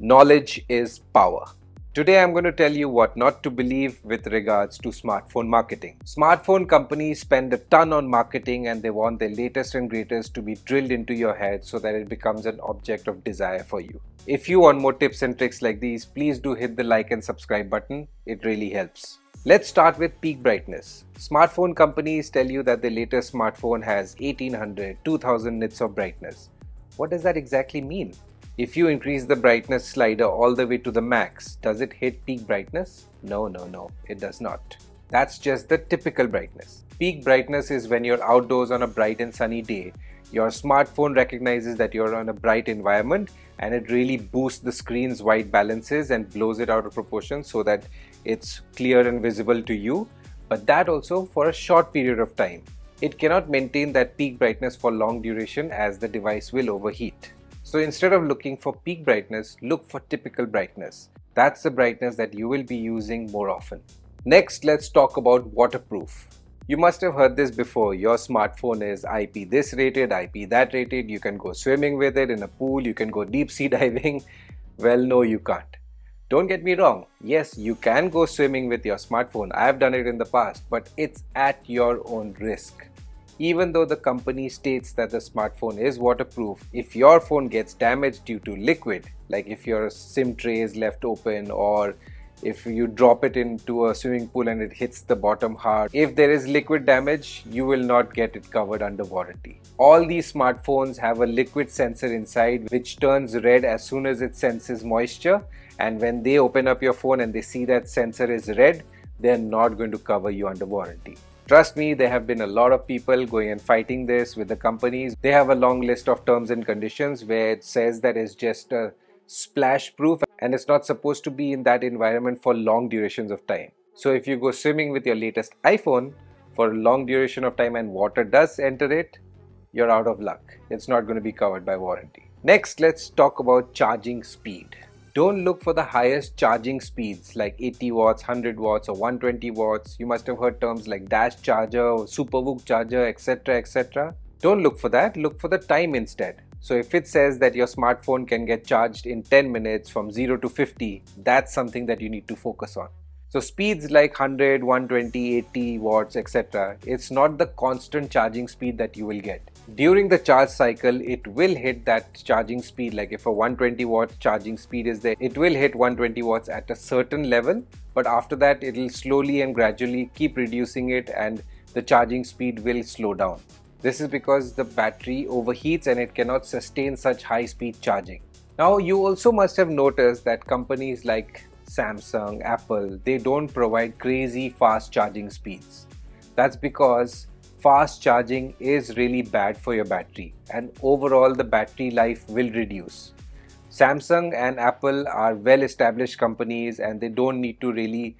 Knowledge is power. Today I'm going to tell you what not to believe with regards to smartphone marketing. Smartphone companies spend a ton on marketing and they want their latest and greatest to be drilled into your head so that it becomes an object of desire for you. If you want more tips and tricks like these, please do hit the like and subscribe button. It really helps. Let's start with peak brightness. Smartphone companies tell you that the latest smartphone has 1800, 2000 nits of brightness. What does that exactly mean? If you increase the brightness slider all the way to the max, does it hit peak brightness? No, it does not. That's just the typical brightness. Peak brightness is when you're outdoors on a bright and sunny day. Your smartphone recognizes that you're on a bright environment and it really boosts the screen's white balances and blows it out of proportion so that it's clear and visible to you, but that also for a short period of time. It cannot maintain that peak brightness for long duration as the device will overheat. So instead of looking for peak brightness, look for typical brightness. That's the brightness that you will be using more often. Next, let's talk about waterproof. You must have heard this before. Your smartphone is IP this rated, IP that rated. You can go swimming with it in a pool. You can go deep sea diving. Well, no, you can't. Don't get me wrong. Yes, you can go swimming with your smartphone. I've done it in the past, but it's at your own risk. Even though the company states that the smartphone is waterproof, if your phone gets damaged due to liquid, like if your SIM tray is left open or if you drop it into a swimming pool and it hits the bottom hard, if there is liquid damage, you will not get it covered under warranty. All these smartphones have a liquid sensor inside which turns red as soon as it senses moisture, and when they open up your phone and they see that sensor is red, they're not going to cover you under warranty. Trust me, there have been a lot of people going and fighting this with the companies. They have a long list of terms and conditions where it says that it's just a splash proof and it's not supposed to be in that environment for long durations of time. So if you go swimming with your latest iPhone for a long duration of time and water does enter it, you're out of luck. It's not going to be covered by warranty. Next, let's talk about charging speed. Don't look for the highest charging speeds like 80 watts, 100 watts or 120 watts. You must have heard terms like dash charger, superwook charger, etc, etc. Don't look for that. Look for the time instead. So if it says that your smartphone can get charged in 10 minutes from 0 to 50, that's something that you need to focus on. So speeds like 100, 120, 80 watts, etc. It's not the constant charging speed that you will get. During the charge cycle, it will hit that charging speed. Like if a 120 watt charging speed is there, it will hit 120 watts at a certain level. But after that, it'll slowly and gradually keep reducing it and the charging speed will slow down. This is because the battery overheats and it cannot sustain such high-speed charging. Now, you also must have noticed that companies like Samsung, Apple, they don't provide crazy fast charging speeds. That's because fast charging is really bad for your battery and overall the battery life will reduce. Samsung and Apple are well-established companies and they don't need to really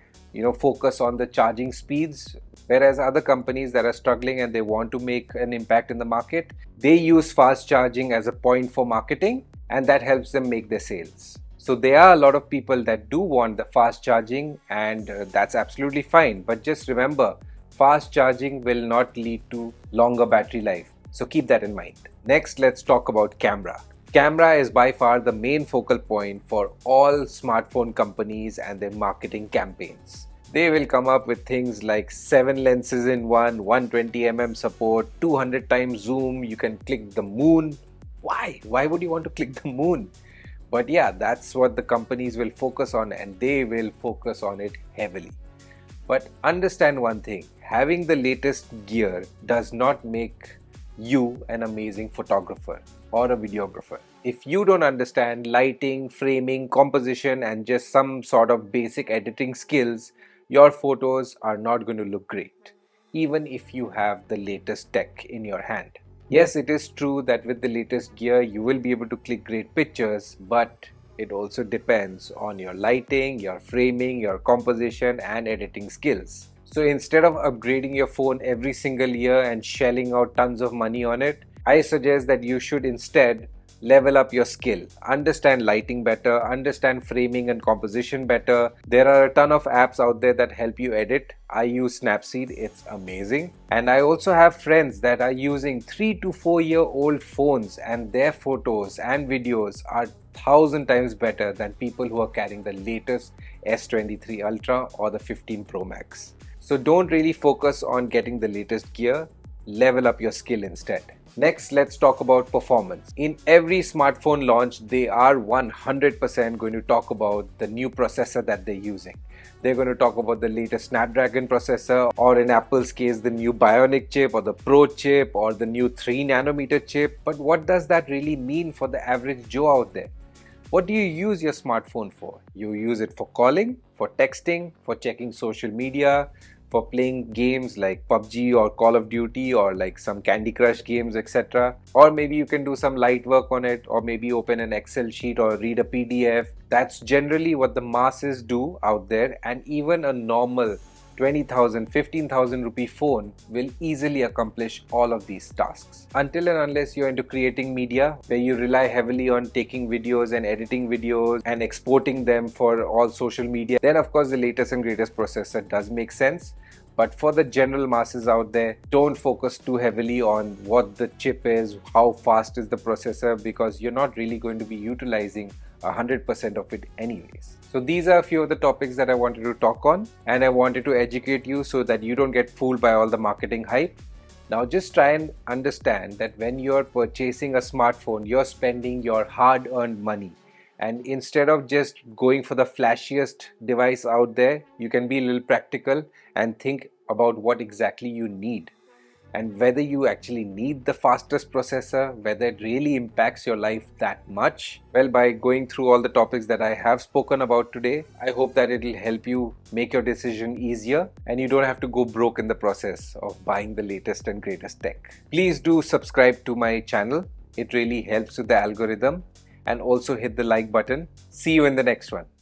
focus on the charging speeds. Whereas other companies that are struggling and they want to make an impact in the market, they use fast charging as a point for marketing and that helps them make their sales. So there are a lot of people that do want the fast charging and that's absolutely fine. But just remember, fast charging will not lead to longer battery life. So keep that in mind. Next, let's talk about camera. Camera is by far the main focal point for all smartphone companies and their marketing campaigns. They will come up with things like 7 lenses in one, 120mm support, 200 times zoom, you can click the moon. Why? Why would you want to click the moon? But yeah, that's what the companies will focus on and they will focus on it heavily. But understand one thing, having the latest gear does not make you an amazing photographer or a videographer. If you don't understand lighting, framing, composition and just some sort of basic editing skills, your photos are not going to look great, even if you have the latest tech in your hand. Yes, it is true that with the latest gear, you will be able to click great pictures, but it also depends on your lighting, your framing, your composition and editing skills. So instead of upgrading your phone every single year and shelling out tons of money on it, I suggest that you should instead level up your skill, understand lighting better, understand framing and composition better. There are a ton of apps out there that help you edit. I use Snapseed, it's amazing. And I also have friends that are using 3- to 4-year-old phones and their photos and videos are 1,000 times better than people who are carrying the latest S23 Ultra or the 15 Pro Max. So don't really focus on getting the latest gear, level up your skill instead. Next, let's talk about performance. In every smartphone launch, they are 100% going to talk about the new processor that they're using. They're going to talk about the latest Snapdragon processor, or in Apple's case, the new Bionic chip or the Pro chip or the new 3nm chip. But what does that really mean for the average Joe out there? What do you use your smartphone for? You use it for calling, for texting, for checking social media, for playing games like PUBG or Call of Duty or like some Candy Crush games, etc. Or maybe you can do some light work on it, or maybe open an Excel sheet or read a PDF. That's generally what the masses do out there, and even a normal 20,000, 15,000 rupee phone will easily accomplish all of these tasks. Until and unless you're into creating media where you rely heavily on taking videos and editing videos and exporting them for all social media, then of course the latest and greatest processor does make sense. But for the general masses out there, don't focus too heavily on what the chip is, how fast is the processor, because you're not really going to be utilizing 100% of it anyways. So these are a few of the topics that I wanted to talk on, and I wanted to educate you so that you don't get fooled by all the marketing hype. Now just try and understand that when you're purchasing a smartphone, you're spending your hard-earned money. And instead of just going for the flashiest device out there, you can be a little practical and think about what exactly you need, and whether you actually need the fastest processor, whether it really impacts your life that much. Well, by going through all the topics that I have spoken about today, I hope that it will help you make your decision easier and you don't have to go broke in the process of buying the latest and greatest tech. Please do subscribe to my channel. It really helps with the algorithm. And also hit the like button. See you in the next one.